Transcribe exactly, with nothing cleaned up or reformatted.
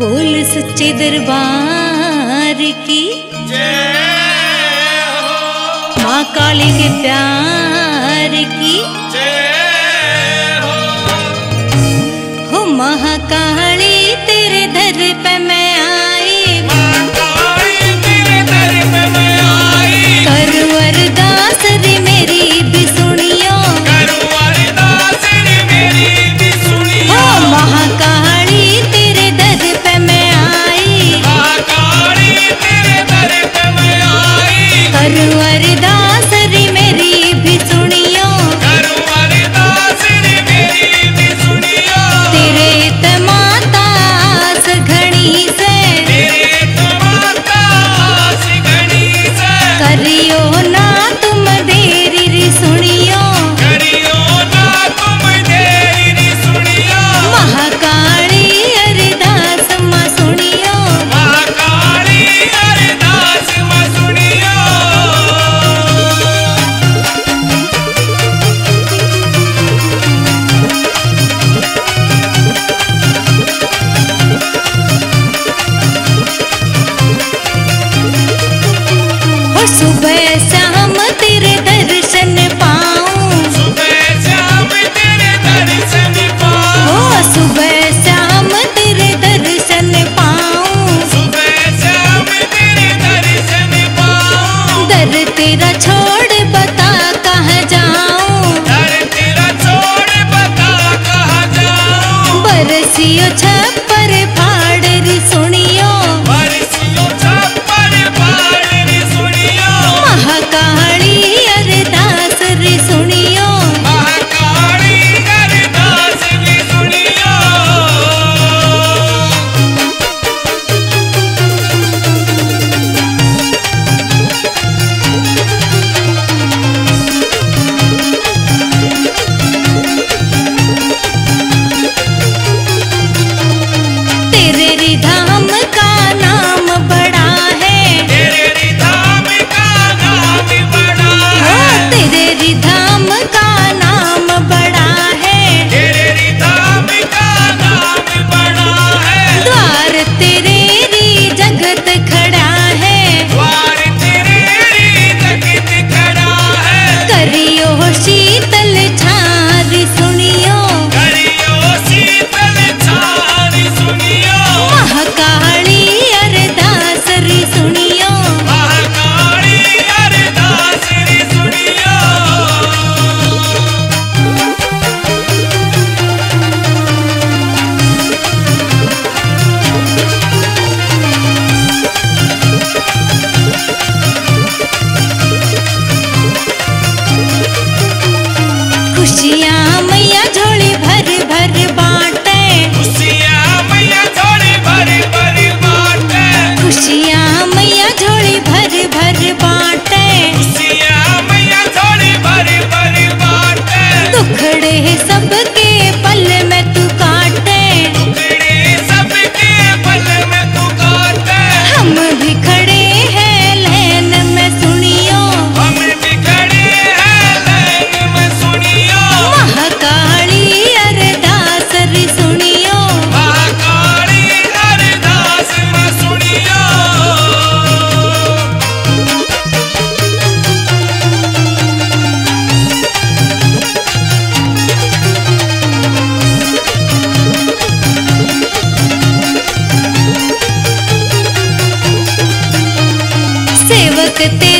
बोल सच्चे दरबार की जय हो, माँ काली के प्यार की जय हो। हो माँ काली तेरे दर पे मैं आई, तेरे दर पे मैं आई। कर अरदास रे मेरी भी सुनियो, कर अरदास रे मेरी भी सुनियो। हो माँ काली ते